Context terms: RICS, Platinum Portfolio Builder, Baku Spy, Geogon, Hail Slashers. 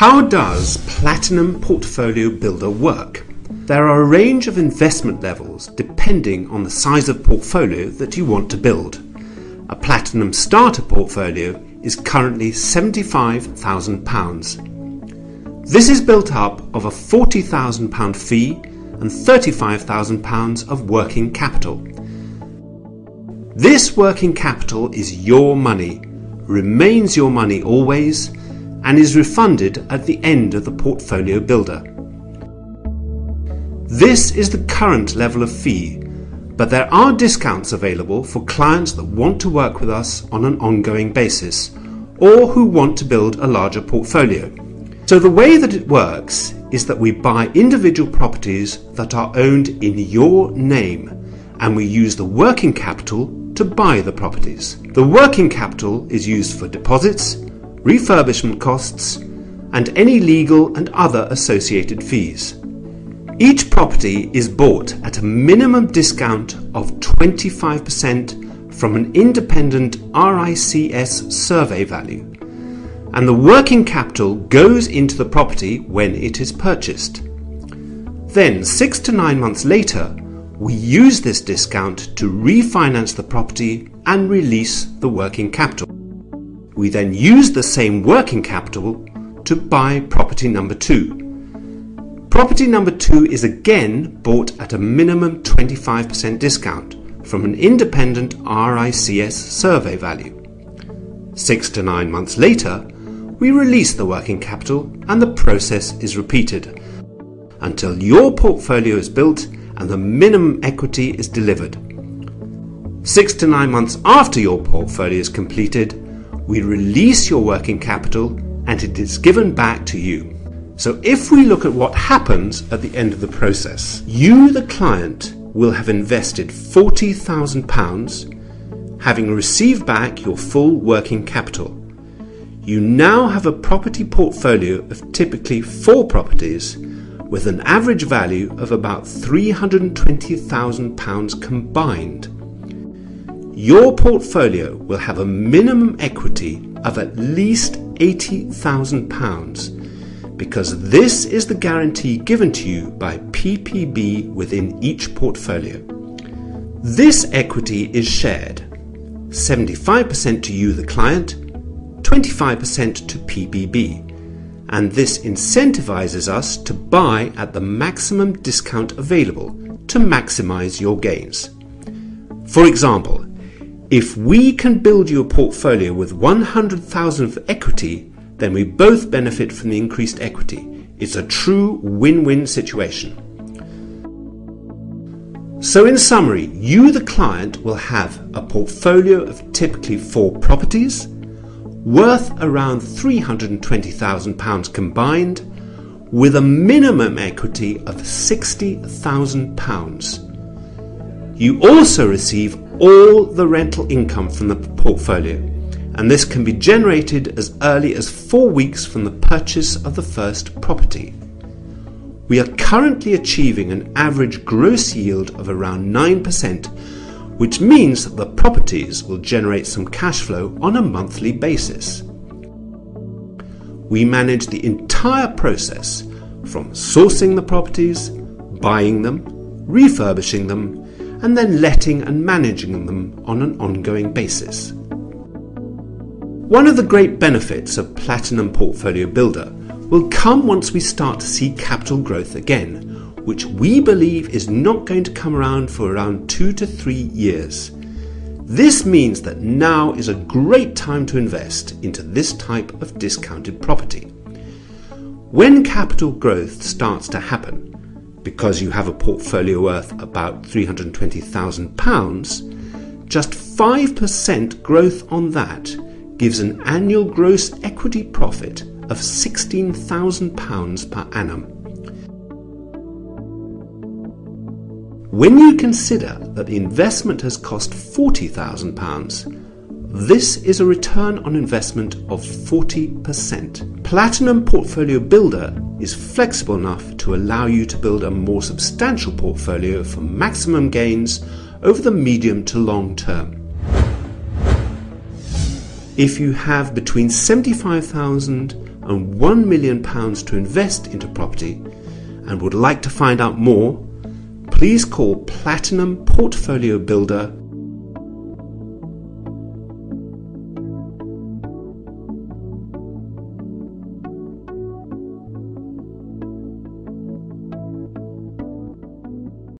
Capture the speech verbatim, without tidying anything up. How does Platinum Portfolio Builder work? There are a range of investment levels depending on the size of portfolio that you want to build. A Platinum Starter portfolio is currently seventy-five thousand pounds. This is built up of a forty thousand pound fee and thirty-five thousand pounds of working capital. This working capital is your money, remains your money always, and is refunded at the end of the portfolio builder. This is the current level of fee, but there are discounts available for clients that want to work with us on an ongoing basis or who want to build a larger portfolio. So the way that it works is that we buy individual properties that are owned in your name, and we use the working capital to buy the properties. The working capital is used for deposits, refurbishment costs, and any legal and other associated fees. Each property is bought at a minimum discount of twenty-five percent from an independent R I C S survey value, and the working capital goes into the property when it is purchased. Then, six to nine months later, we use this discount to refinance the property and release the working capital. We then use the same working capital to buy property number two. Property number two is again bought at a minimum twenty-five percent discount from an independent R I C S survey value. Six to nine months later, we release the working capital and the process is repeated until your portfolio is built and the minimum equity is delivered. Six to nine months after your portfolio is completed, we release your working capital and it is given back to you. So if we look at what happens at the end of the process, you, the client, will have invested forty thousand pounds, having received back your full working capital. You now have a property portfolio of typically four properties with an average value of about three hundred and twenty thousand pounds combined. Your portfolio will have a minimum equity of at least eighty thousand pounds because this is the guarantee given to you by P P B within each portfolio. This equity is shared, seventy-five percent to you, the client, twenty-five percent to P P B. And this incentivizes us to buy at the maximum discount available to maximize your gains. For example, if we can build you a portfolio with one hundred thousand of equity, then we both benefit from the increased equity. It's a true win-win situation. So in summary, you, the client, will have a portfolio of typically four properties, worth around three hundred and twenty thousand pounds combined, with a minimum equity of sixty thousand pounds. You also receive all the rental income from the portfolio, and this can be generated as early as four weeks from the purchase of the first property. We are currently achieving an average gross yield of around nine percent, which means that the properties will generate some cash flow on a monthly basis. We manage the entire process from sourcing the properties, buying them, refurbishing them, and then letting and managing them on an ongoing basis. One of the great benefits of Platinum Portfolio Builder will come once we start to see capital growth again, which we believe is not going to come around for around two to three years. This means that now is a great time to invest into this type of discounted property. When capital growth starts to happen, because you have a portfolio worth about three hundred and twenty thousand pounds, just five percent growth on that gives an annual gross equity profit of sixteen thousand pounds per annum. When you consider that the investment has cost forty thousand pounds, this is a return on investment of forty percent. Platinum Portfolio Builder is flexible enough to allow you to build a more substantial portfolio for maximum gains over the medium to long term. If you have between seventy-five thousand and and one million pounds to invest into property and would like to find out more, please call Platinum Portfolio Builder